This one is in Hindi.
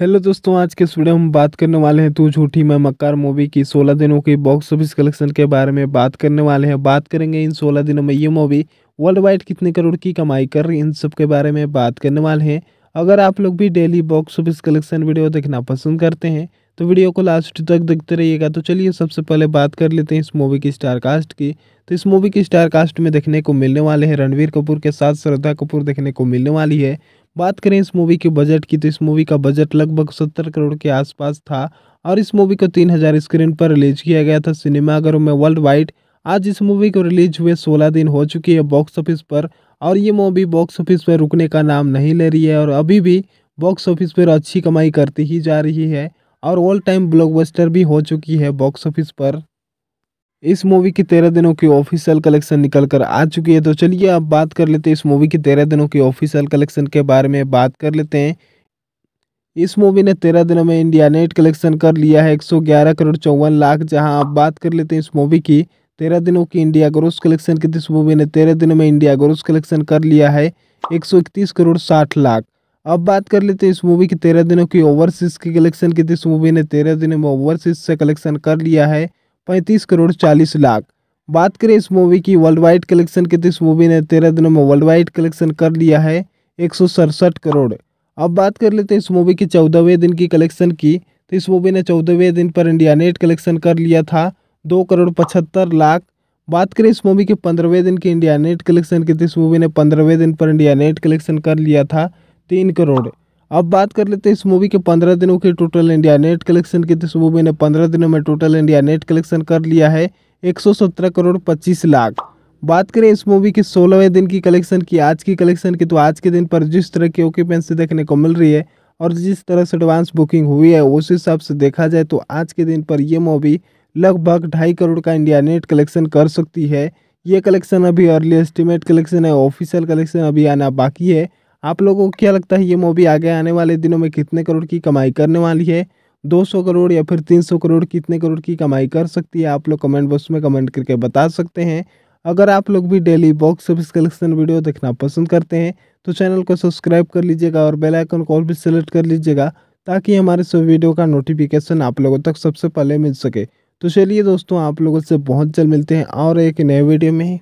हेलो दोस्तों, आज के वीडियो में हम बात करने वाले हैं तू झूठी मैं मक्कार मूवी की 16 दिनों की बॉक्स ऑफिस कलेक्शन के बारे में बात करने वाले हैं। बात करेंगे इन 16 दिनों में ये मूवी वर्ल्ड वाइड कितने करोड़ की कमाई कर रही, इन सब के बारे में बात करने वाले हैं। अगर आप लोग भी daily box office collection video देखना पसंद करते हैं तो वीडियो को लास्ट तक देखते रहिएगा। तो चलिए सबसे पहले बात कर लेते हैं इस मूवी की स्टार कास्ट की। तो इस मूवी की स्टार कास्ट में देखने को मिलने वाले हैं रणवीर कपूर के साथ श्रद्धा कपूर देखने को मिलने वाली है। बात करें इस मूवी के बजट की तो इस मूवी का बजट लगभग 70 करोड़ के आसपास था और इस मूवी को 3000 स्क्रीन पर रिलीज किया गया था सिनेमाघरों में वर्ल्ड वाइड। आज इस मूवी को रिलीज हुए 16 दिन हो चुकी है बॉक्स ऑफिस पर और ये मूवी बॉक्स ऑफिस पर रुकने का नाम नहीं ले रही है और अभी भी बॉक्स ऑफिस पर अच्छी कमाई करती ही जा रही है और ऑल टाइम ब्लॉकबस्टर भी हो चुकी है बॉक्स ऑफिस पर। इस मूवी की 13 दिनों की ऑफिशियल कलेक्शन निकल कर आ चुकी है। तो चलिए अब बात कर लेते हैं इस मूवी की 13 दिनों की ऑफिशियल कलेक्शन के बारे में बात कर लेते हैं। इस मूवी ने 13 दिनों में इंडिया नेट कलेक्शन कर लिया है 111 करोड़ 54 लाख। जहां अब बात कर लेते हैं इस मूवी की 13 दिनों की इंडिया ग्रोस कलेक्शन की। इस मूवी ने 13 दिनों में इंडिया ग्रोस कलेक्शन कर लिया है 131 करोड़ 60 लाख। अब बात कर लेते हैं इस मूवी की 13 दिनों की ओवरसीज की कलेक्शन की। इस मूवी ने 13 दिनों में ओवरसीज से कलेक्शन कर लिया है 35 करोड़ 40 लाख। बात करें इस मूवी की वर्ल्ड वाइड कलेक्शन की तो इस मूवी ने 13 दिनों में वर्ल्ड वाइड कलेक्शन कर लिया है 167 करोड़। अब बात कर लेते हैं इस मूवी की 14वें दिन की कलेक्शन की तो इस मूवी ने 14वें दिन पर इंडिया नेट कलेक्शन कर लिया था 2 करोड़ 75 लाख। बात करें इस मूवी के 15वें दिन की इंडिया नेट कलेक्शन की तो इस मूवी ने 15वें दिन पर इंडिया नेट कलेक्शन कर लिया था 3 करोड़। अब बात कर लेते हैं इस मूवी के 15 दिनों के टोटल इंडिया नेट कलेक्शन की तो इस मूवी ने 15 दिनों में टोटल इंडिया नेट कलेक्शन कर लिया है 117 करोड़ 25 लाख। बात करें इस मूवी के 16वें दिन की कलेक्शन की, आज की कलेक्शन की, तो आज के दिन पर जिस तरह की ऑक्यूपेंसी देखने को मिल रही है और जिस तरह से एडवांस बुकिंग हुई है उस हिसाब से देखा जाए तो आज के दिन पर यह मूवी लगभग 2.5 करोड़ का इंडिया नेट कलेक्शन कर सकती है। ये कलेक्शन अभी अर्ली एस्टिमेट कलेक्शन है, ऑफिशियल कलेक्शन अभी आना बाकी है। आप लोगों को क्या लगता है ये मूवी आगे आने वाले दिनों में कितने करोड़ की कमाई करने वाली है? 200 करोड़ या फिर 300 करोड़ कितने करोड़ की कमाई कर सकती है? आप लोग कमेंट बॉक्स में कमेंट करके बता सकते हैं। अगर आप लोग भी daily box office collection video देखना पसंद करते हैं तो चैनल को सब्सक्राइब कर लीजिएगा और बेल आइकन को भी सेलेक्ट कर लीजिएगा ताकि हमारे सब वीडियो का नोटिफिकेशन आप लोगों तक सबसे पहले मिल सके। तो चलिए दोस्तों, आप लोगों से बहुत जल्द मिलते हैं और एक नए वीडियो में।